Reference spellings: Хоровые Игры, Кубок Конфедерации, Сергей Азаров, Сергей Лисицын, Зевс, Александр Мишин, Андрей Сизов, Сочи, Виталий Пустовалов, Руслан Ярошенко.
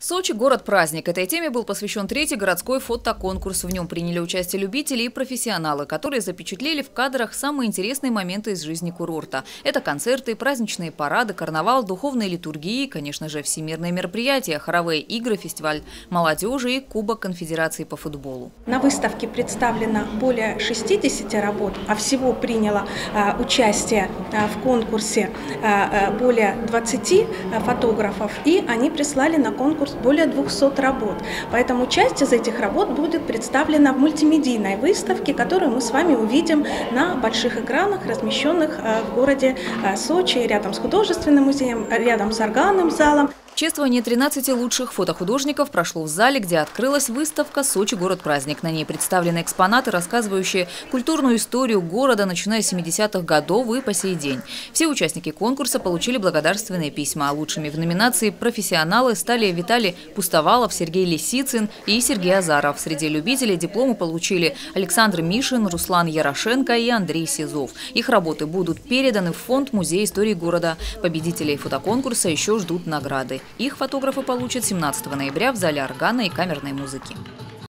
Сочи – город-праздник. Этой теме был посвящен третий городской фотоконкурс. В нем приняли участие любители и профессионалы, которые запечатлели в кадрах самые интересные моменты из жизни курорта. Это концерты, праздничные парады, карнавал, духовные литургии, конечно же, всемирные мероприятия, хоровые игры, фестиваль молодежи и Кубок Конфедерации по футболу. На выставке представлено более 60 работ, а всего приняло участие в конкурсе более 20 фотографов, и они прислали на конкурс более 200 работ. Поэтому часть из этих работ будет представлена в мультимедийной выставке, которую мы с вами увидим на больших экранах, размещенных в городе Сочи, рядом с художественным музеем, рядом с органным залом. Чествование 13 лучших фотохудожников прошло в зале, где открылась выставка «Сочи. Город-праздник». На ней представлены экспонаты, рассказывающие культурную историю города, начиная с 70-х годов и по сей день. Все участники конкурса получили благодарственные письма. Лучшими в номинации профессионалы стали Виталий Пустовалов, Сергей Лисицын и Сергей Азаров. Среди любителей дипломы получили Александр Мишин, Руслан Ярошенко и Андрей Сизов. Их работы будут переданы в фонд Музея истории города. Победителей фотоконкурса еще ждут награды. Их фотографы получат 17 ноября в зале органа и камерной музыки.